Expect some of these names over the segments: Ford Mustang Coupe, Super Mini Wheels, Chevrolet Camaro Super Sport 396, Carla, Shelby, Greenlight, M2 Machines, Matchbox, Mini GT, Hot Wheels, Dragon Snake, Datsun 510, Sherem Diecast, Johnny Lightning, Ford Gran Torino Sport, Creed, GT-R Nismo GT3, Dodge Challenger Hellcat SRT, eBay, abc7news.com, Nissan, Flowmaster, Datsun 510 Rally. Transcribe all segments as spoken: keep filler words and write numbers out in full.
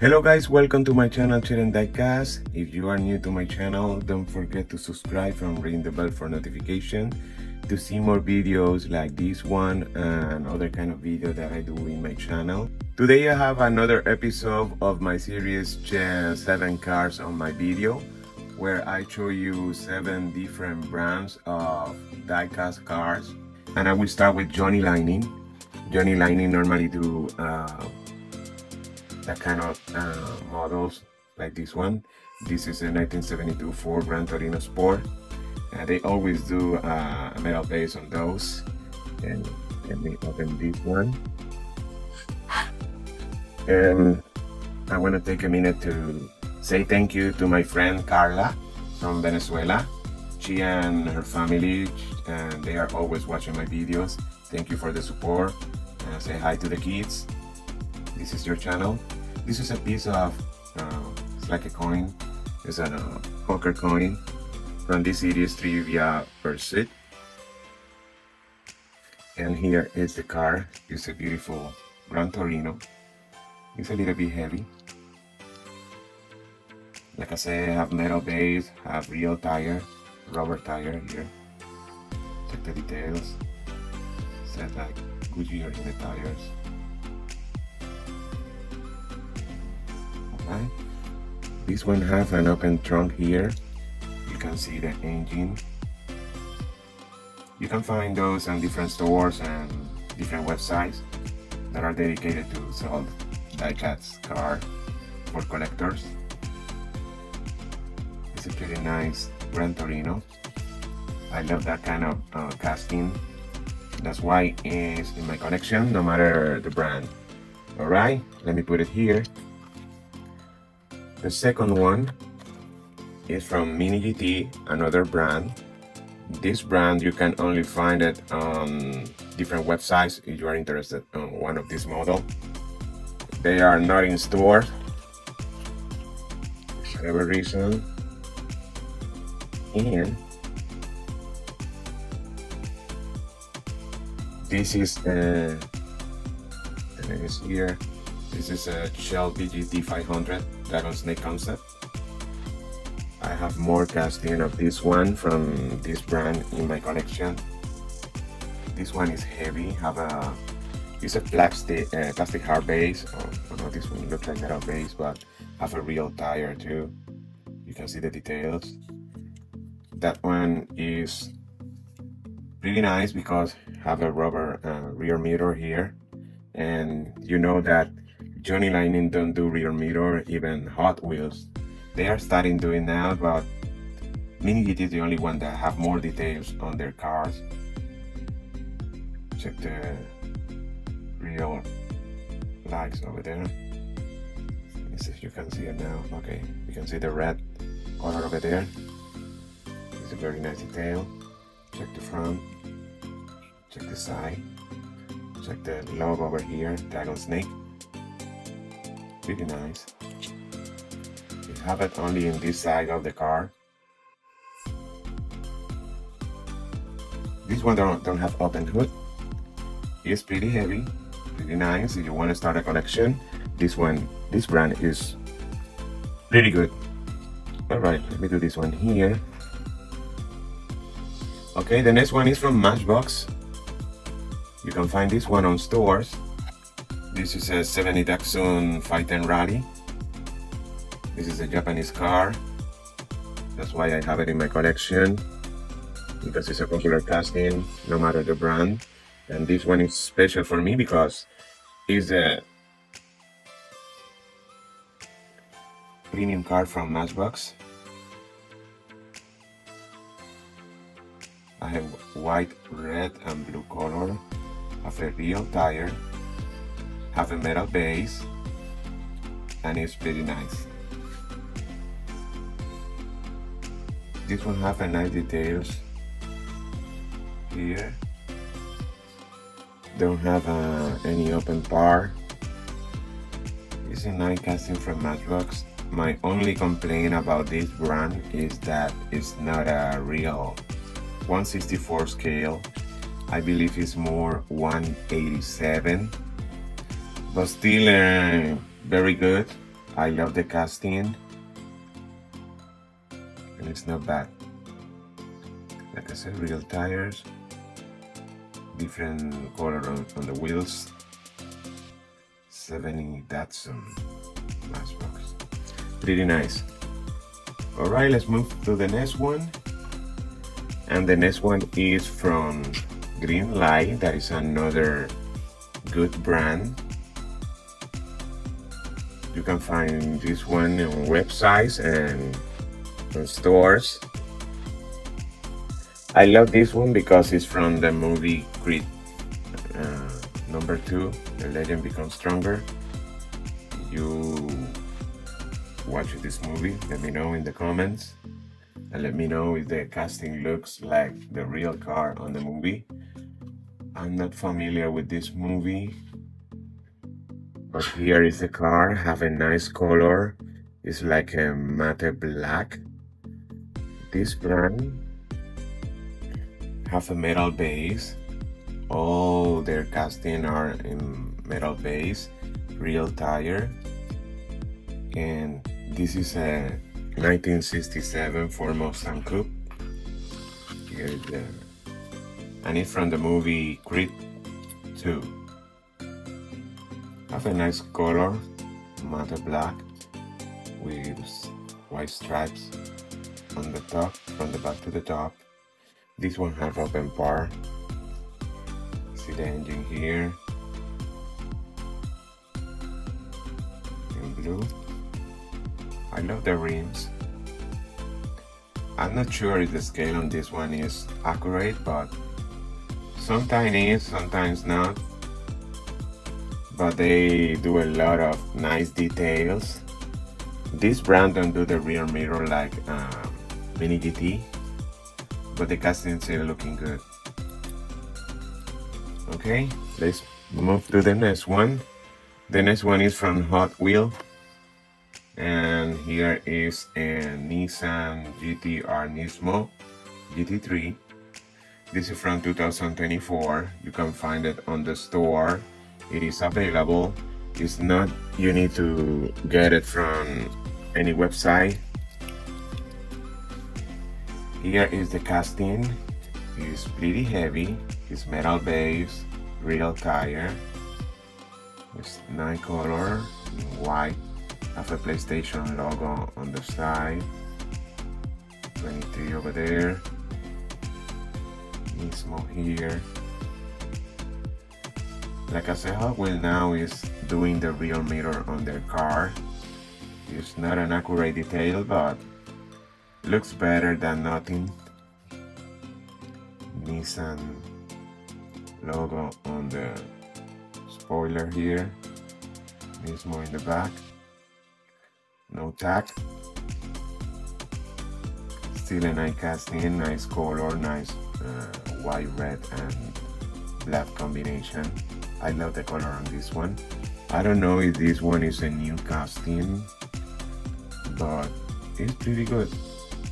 Hello guys, welcome to my channel Sherem Diecast. If you are new to my channel, don't forget to subscribe and ring the bell for notification to see more videos like this one and other kind of video that I do in my channel. Today I have another episode of my series seven Cars on My Video, where I show you seven different brands of diecast cars. And I will start with Johnny Lightning. Johnny Lightning normally do uh, that kind of uh, models like this one. This is a nineteen seventy-two Ford Gran Torino Sport. Uh, they always do uh, a metal base on those. And let me open this one. And I want to take a minute to say thank you to my friend Carla from Venezuela. She and her family, and they are always watching my videos. Thank you for the support. Uh, say hi to the kids. This is your channel. This is a piece of, uh, it's like a coin. It's a uh, poker coin from this series Trivia Pursuit. And here is the car. It's a beautiful Gran Torino. It's a little bit heavy. Like I said, I have metal base, have real tire, rubber tire here. Check the details. Set like Goodyear in the tires. Right. This one has an open trunk here. You can see the engine. You can find those on different stores and different websites that are dedicated to sell diecast car for collectors. It's a pretty nice Gran Torino. I love that kind of uh, casting. That's why it's in my collection, no matter the brand. All right, let me put it here. The second one is from Mini G T, another brand. This brand you can only find it on different websites if you are interested in one of these models. They are not in store for whatever reason. And this is uh, the name is here. This is a Shelby G T five hundred Dragon Snake Concept. I have more casting of this one from this brand in my collection. This one is heavy. Have a it's a plastic uh, plastic hard base. Oh, oh no, this one looks like metal base, but have a real tire too. You can see the details. That one is pretty nice because have a rubber uh, rear mirror here, and you know that Johnny Lightning don't do rear mirror, even Hot Wheels. They are starting doing now, but Mini G T is the only one that have more details on their cars. Check the real lights over there. Let's see if you can see it now. Okay, you can see the red color over there. It's a very nice detail. Check the front, check the side, check the logo over here, Dragon Snake. Pretty nice. You have it only in this side of the car. This one don't, don't have open hood. It's pretty heavy, pretty nice. If you want to start a collection, this one, this brand is pretty good. All right, let me do this one here. Okay, the next one is from Matchbox. You can find this one on stores. This is a seventy Datsun five ten Rally. This is a Japanese car. That's why I have it in my collection, because it's a popular casting, no matter the brand. And this one is special for me because it's a premium car from Matchbox. I have white, red, and blue color. I have a real tire. Have a metal base, and it's pretty nice. This one have a nice details here. Don't have uh, any open bar. It's a nice casting from Matchbox. My only complaint about this brand is that it's not a real one sixty-four scale. I believe it's more one eighty-seven. But still uh, very good. I love the casting, and it's not bad. Like I said, real tires, different color on, on the wheels. seventy Datsun Matchbox, pretty nice. All right, let's move to the next one. And the next one is from Greenlight, that is another good brand. You can find this one on websites and in stores. I love this one because it's from the movie Creed uh, number two, The Legend Becomes Stronger. You watch this movie, let me know in the comments, and let me know if the casting looks like the real car on the movie. I'm not familiar with this movie, but here is the car. Have a nice color. It's like a matte black. This brand have a metal base. All their casting are in metal base, real tire, and this is a nineteen sixty-seven Ford Mustang Coupe. Here is the, and it's from the movie Creed two. Have a nice color, matte black with white stripes on the top, from the back to the top. This one has open bar. See the engine here in blue. I love the rims. I'm not sure if the scale on this one is accurate, but sometimes it is, sometimes not. But they do a lot of nice details. This brand don't do the rear mirror like um, Mini G T, but the castings are looking good. Okay, let's move to the next one. The next one is from Hot Wheels, and here is a Nissan G T R Nismo G T three. This is from two thousand twenty-four. You can find it on the store. It is available. It's not, you need to get it from any website. Here is the casting. It's pretty heavy. It's metal base, real tire. It's nice color, white. Have a PlayStation logo on the side. twenty-three over there. Nismo here. Like I said, Hot Wheels now is doing the rear mirror on their car. It's not an accurate detail, but looks better than nothing. Nissan logo on the spoiler here. Nismo in the back. No tag. Still a nice casting, nice color, nice uh, white, red, and black combination. I love the color on this one. I don't know if this one is a new casting, but it's pretty good.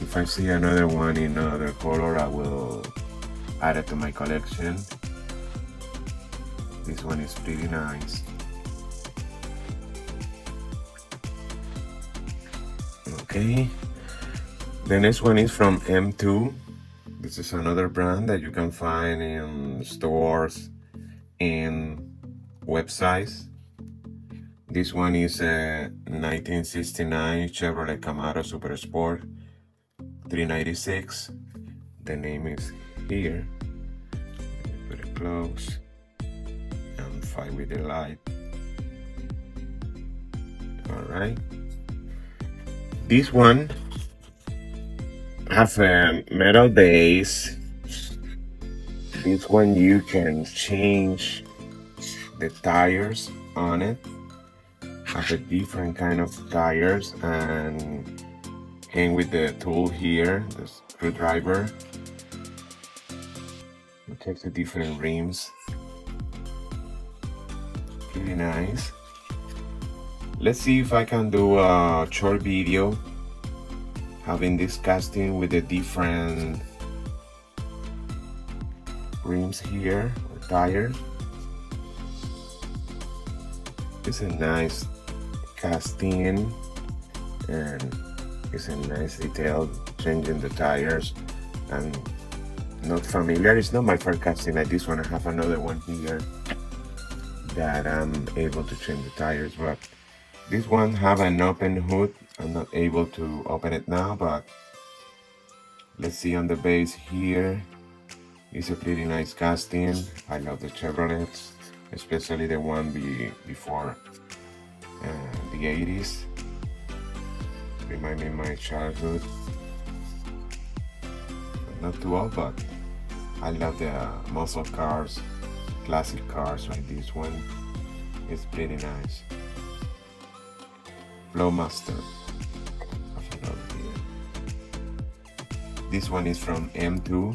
If I see another one in another color, I will add it to my collection. This one is pretty nice. Okay, the next one is from M two. This is another brand that you can find in stores and websites. This one is a nineteen sixty-nine Chevrolet Camaro Super Sport three ninety-six. The name is here. Let me put it close and fight with the light. All right. This one has a metal base. This one you can change the tires on it. Has a different kind of tires and came with the tool here, the screwdriver. It takes the different rims. Pretty nice. Let's see if I can do a short video having this casting with the different rims here or tires. It's a nice casting, and it's a nice detail, changing the tires. I'm not familiar, it's not my first casting like this one. I have another one here that I'm able to change the tires, but this one have an open hood. I'm not able to open it now, but let's see on the base here. It's a pretty nice casting. I love the Chevrolets, especially the one be, before uh, the eighties. Remind me of my childhood. Not too old, but I love the uh, muscle cars, classic cars like this one. It's pretty nice. Flowmaster. I forgot here. This one is from M two.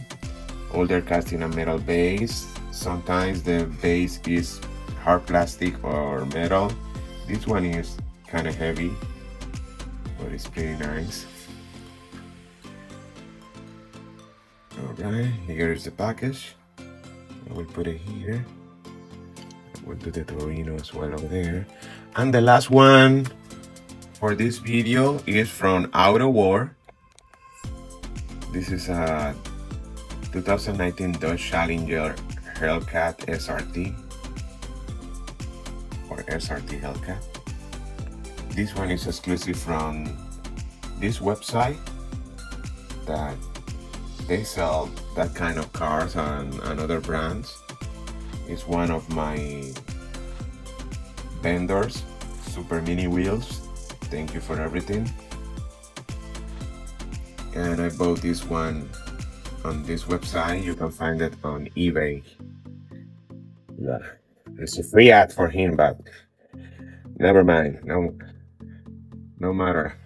Older casting and metal base. Sometimes the base is hard plastic or metal. This one is kind of heavy, but it's pretty nice. Alright, here is the package. I will put it here. I will do the Torino as well over there. And the last one for this video is from Outer War. This is a twenty nineteen Dodge Challenger Hellcat S R T or S R T Hellcat. This one is exclusive from this website that they sell that kind of cars and, and other brands. It's one of my vendors, Super Mini Wheels. Thank you for everything. And I bought this one on this website. You can find it on eBay. Yeah. It's a free ad for him, but never mind. No, no matter.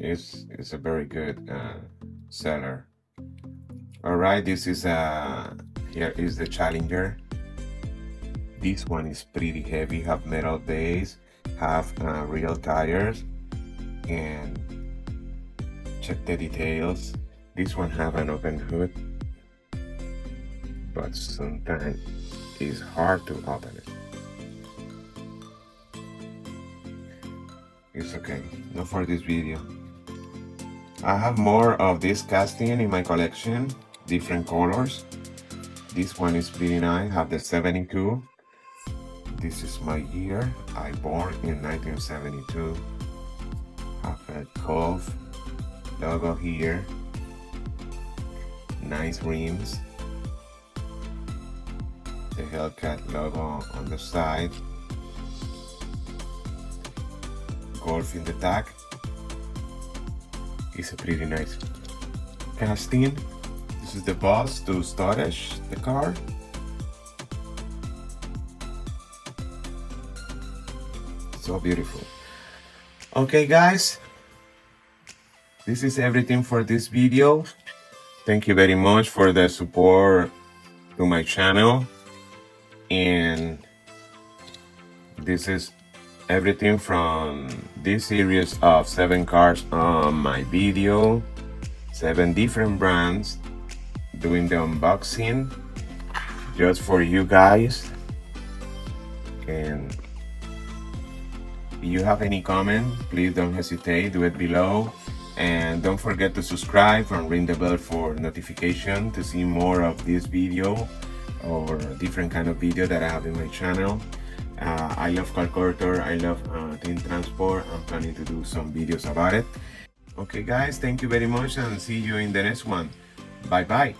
It's it's a very good uh, seller. All right, this is uh here is the Challenger. This one is pretty heavy. Have metal base. Have uh, real tires. And check the details. This one have an open hood, but sometimes it's hard to open it. It's okay, not for this video. I have more of this casting in my collection, different colors. This one is pretty nice, have the seventy-two. This is my year, I born in nineteen seventy-two. Have a Cove logo here. Nice rims, the Hellcat logo on the side, golf in the tag. It's a pretty nice casting. This is the box to storage the car. So beautiful. Okay guys, this is everything for this video. Thank you very much for the support to my channel, and this is everything from this series of seven cars on my video, seven different brands, doing the unboxing just for you guys. And if you have any comment, please don't hesitate, do it below. And don't forget to subscribe and ring the bell for notification to see more of this video or different kind of video that I have in my channel. Uh, I love calculator, I love uh, team transport. I'm planning to do some videos about it. Okay guys, thank you very much and see you in the next one. Bye bye.